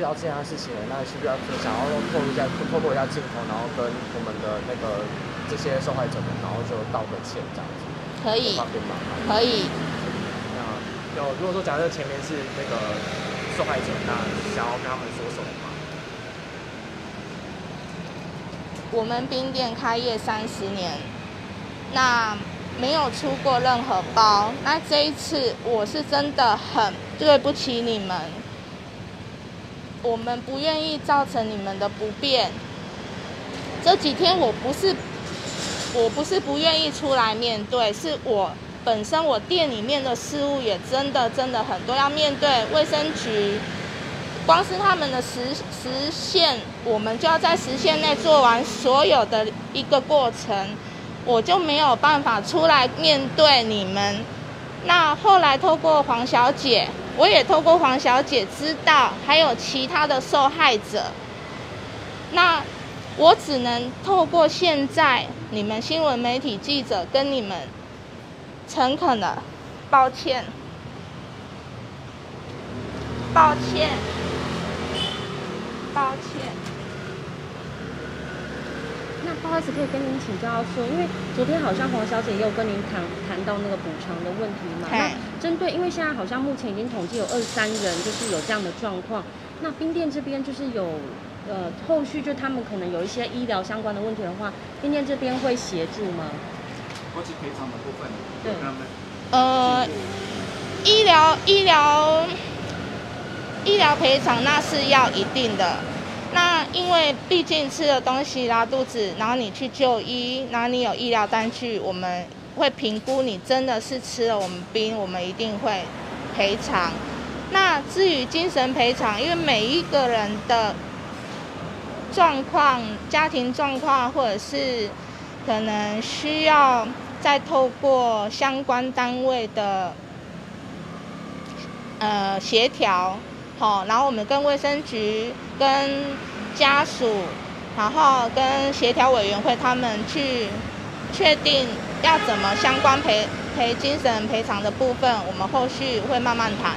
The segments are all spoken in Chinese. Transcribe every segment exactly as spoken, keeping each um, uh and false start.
遇到这样的事情，那是不是要想要透露一下，透过一下镜头，然后跟我们的那个这些受害者们，然后就道个歉这样子？可以，可以。那有如果说假设前面是那个受害者，那想要跟他们说什么吗？我们冰店开业三十年，那没有出过任何包。那这一次我是真的很对不起你们。 我们不愿意造成你们的不便。这几天我不是，我不是不愿意出来面对，是我本身我店里面的事物也真的真的很多要面对。卫生局，光是他们的时时限，我们就要在时限内做完所有的一个过程，我就没有办法出来面对你们。那后来透过黄小姐。 我也透过黄小姐知道，还有其他的受害者。那我只能透过现在你们新闻媒体记者跟你们诚恳的抱歉，抱歉，抱歉。那不好意思，可以跟您请教说，因为昨天好像黄小姐也有跟您谈谈到那个补偿的问题嘛？ Hey. 针对，因为现在好像目前已经统计有二十三人，就是有这样的状况。那冰店这边就是有，呃，后续就他们可能有一些医疗相关的问题的话，冰店这边会协助吗？国际赔偿的部分，对，呃，医疗医疗医疗赔偿那是要一定的。那因为毕竟吃了东西拉肚子，然后你去就医，然后你有医疗单据，我们。 会评估你真的是吃了我们冰，我们一定会赔偿。那至于精神赔偿，因为每一个人的状况、家庭状况，或者是可能需要再透过相关单位的呃协调，好、哦，然后我们跟卫生局、跟家属，然后跟协调委员会他们去确定。 要怎么相关赔赔精神赔偿的部分，我们后续会慢慢谈。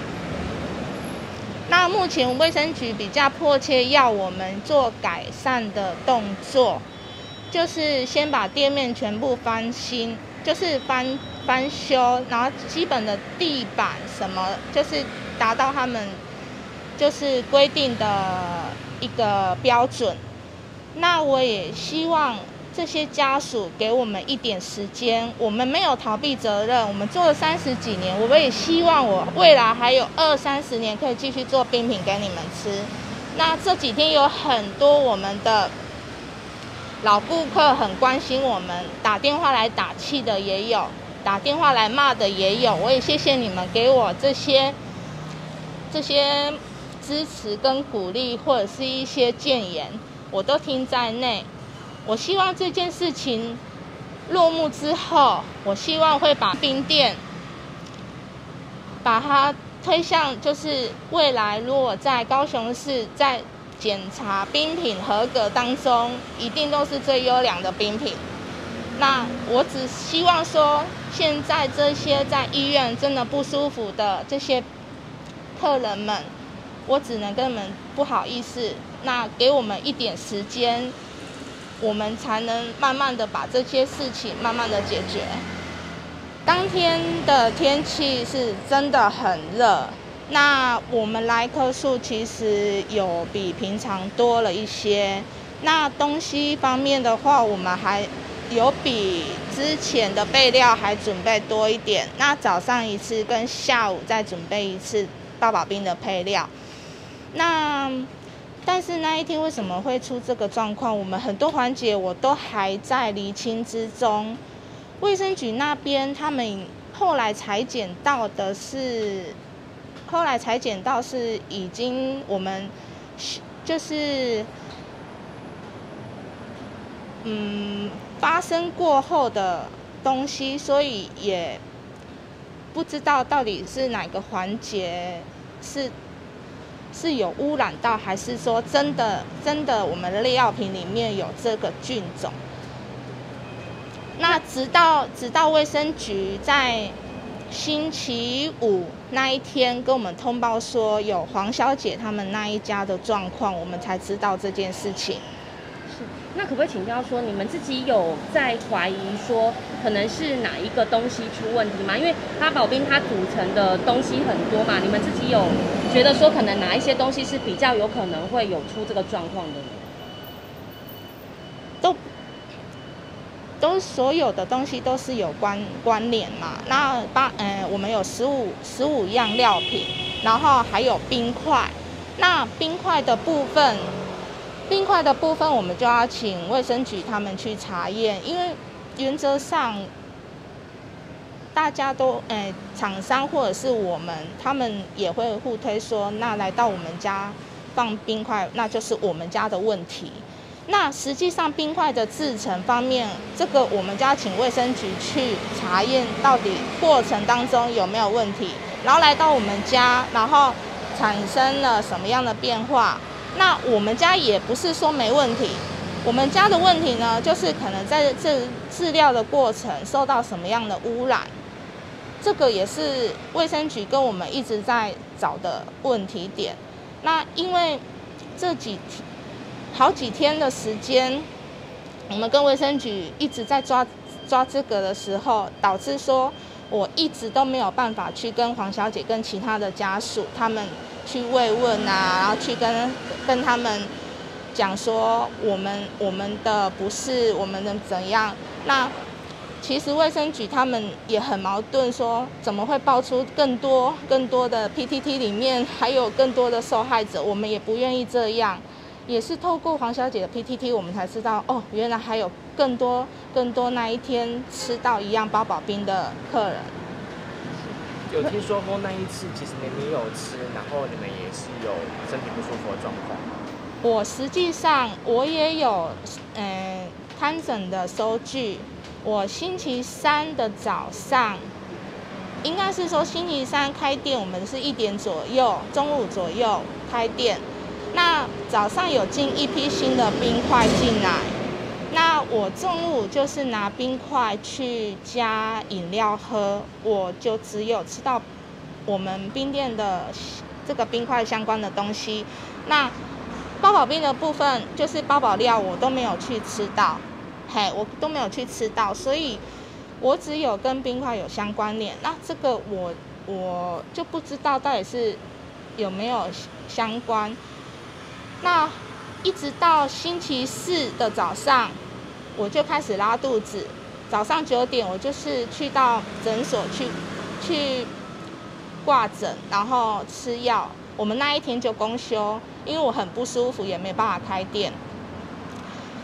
那目前卫生局比较迫切要我们做改善的动作，就是先把店面全部翻新，就是翻翻修，然后基本的地板什么，就是达到他们就是规定的一个标准。那我也希望。 这些家属给我们一点时间，我们没有逃避责任，我们做了三十几年，我们也希望我未来还有二三十年可以继续做冰品给你们吃。那这几天有很多我们的老顾客很关心我们，打电话来打气的也有，打电话来骂的也有，我也谢谢你们给我这些这些支持跟鼓励，或者是一些谏言，我都听在内。 我希望这件事情落幕之后，我希望会把冰店把它推向，就是未来如果在高雄市在检查冰品合格当中，一定都是最优良的冰品。那我只希望说，现在这些在医院真的不舒服的这些客人们，我只能跟你们不好意思，那给我们一点时间。 我们才能慢慢的把这些事情慢慢的解决。当天的天气是真的很热，那我们来客数其实有比平常多了一些。那东西方面的话，我们还有比之前的备料还准备多一点。那早上一次跟下午再准备一次八宝冰的配料。那 但是那一天为什么会出这个状况？我们很多环节我都还在厘清之中。卫生局那边他们后来裁剪到的是，后来裁剪到是已经我们就是嗯发生过后的东西，所以也不知道到底是哪个环节是。 是有污染到，还是说真的真的我们的料品里面有这个菌种？那直到直到卫生局在星期五那一天跟我们通报说有黄小姐他们那一家的状况，我们才知道这件事情。是，那可不可以请教说，你们自己有在怀疑说可能是哪一个东西出问题吗？因为八宝冰它组成的东西很多嘛，你们自己有觉得说可能哪一些东西是比较有可能会有出这个状况的呢？都。 都所有的东西都是有关关联嘛，那八嗯、呃，我们有十五十五样料品，然后还有冰块。那冰块的部分，冰块的部分我们就要请卫生局他们去查验，因为原则上大家都嗯、呃，厂商或者是我们，他们也会互推说，那来到我们家放冰块，那就是我们家的问题。 那实际上冰块的制成方面，这个我们就要请卫生局去查验到底过程当中有没有问题，然后来到我们家，然后产生了什么样的变化？那我们家也不是说没问题，我们家的问题呢，就是可能在这制料的过程受到什么样的污染，这个也是卫生局跟我们一直在找的问题点。那因为这几天。 好几天的时间，我们跟卫生局一直在抓抓这个的时候，导致说我一直都没有办法去跟黄小姐跟其他的家属他们去慰问啊，然后去跟跟他们讲说我们我们的不是我们能怎样。那其实卫生局他们也很矛盾说，说怎么会爆出更多更多的 P T T 里面还有更多的受害者，我们也不愿意这样。 也是透过黄小姐的 P T T， 我们才知道哦，原来还有更多更多那一天吃到一样八宝冰的客人。有听说过那一次，其实你们有吃，然后你们也是有身体不舒服的状况。我实际上我也有嗯看诊的收据，我星期三的早上，应该是说星期三开店，我们是一点左右，中午左右开店。 那早上有进一批新的冰块进来，那我中午就是拿冰块去加饮料喝，我就只有吃到我们冰店的这个冰块相关的东西。那八宝冰的部分就是八宝料，我都没有去吃到，嘿，我都没有去吃到，所以我只有跟冰块有相关联。那这个我我就不知道到底是有没有相关。 那一直到星期四的早上，我就开始拉肚子。早上九点，我就是去到诊所去去挂诊，然后吃药。我们那一天就公休，因为我很不舒服，也没办法开店。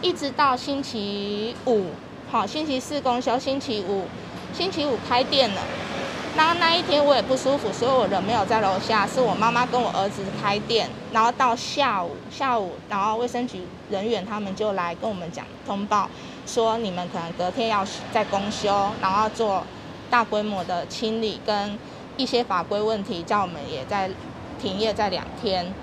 一直到星期五，好，星期四公休，星期五，星期五开店了。那那一天我也不舒服，所以我人没有在楼下，是我妈妈跟我儿子开店。 然后到下午，下午，然后卫生局人员他们就来跟我们讲通报，说你们可能隔天要再公休，然后做大规模的清理跟一些法规问题，叫我们也再停业再两天。